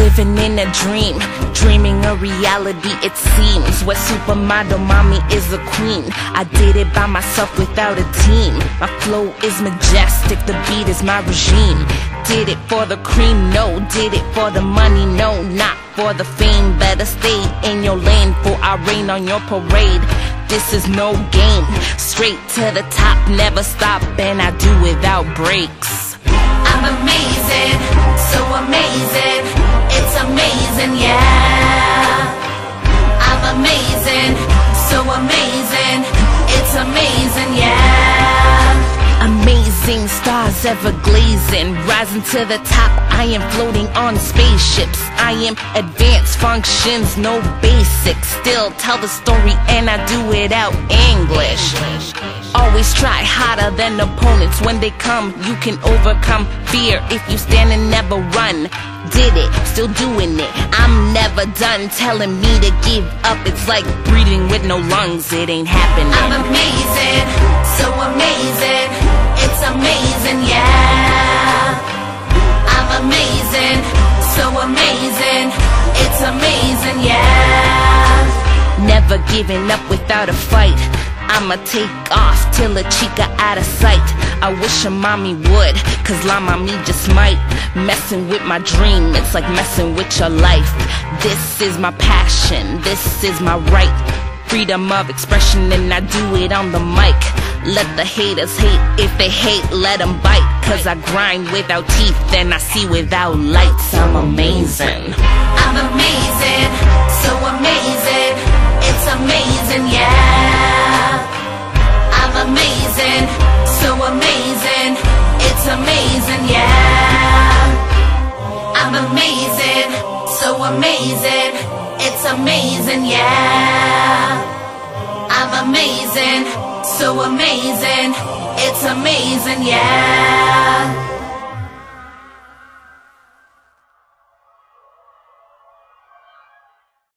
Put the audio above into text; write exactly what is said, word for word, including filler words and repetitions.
Living in a dream, dreaming a reality it seems. Where supermodel mommy is a queen. I did it by myself without a team. My flow is majestic, the beat is my regime. Did it for the cream, no. Did it for the money, no. Not for the fame, better stay in your lane, for I rain on your parade. This is no game, straight to the top, never stop, and I do without breaks. I'm amazing, so amazing, it's amazing, yeah. I'm amazing, so amazing, it's amazing, yeah. Amazing stars ever glazing, rising to the top, I am floating on spaceships. I am advanced functions, no basics. Still tell the story and I do it out English. Always try harder than opponents. When they come, you can overcome fear. If you stand and never run, did it, still doing it, I'm never done. Telling me to give up, it's like breathing with no lungs, it ain't happening. I'm amazing, so amazing, it's amazing, yeah. I'm amazing, so amazing, it's amazing, yeah. Never giving up without a fight, I'ma take off till a chica out of sight. I wish a mommy would, cause la mommy just might. Messing with my dream, it's like messing with your life. This is my passion, this is my right. Freedom of expression and I do it on the mic. Let the haters hate, if they hate, let them bite. Cause I grind without teeth and I see without lights. I'm amazing. I'm amazing, so amazing, it's amazing, yeah. Amazing, so amazing, it's amazing, yeah. I'm amazing, so amazing, it's amazing, yeah. I'm amazing, so amazing, it's amazing, yeah.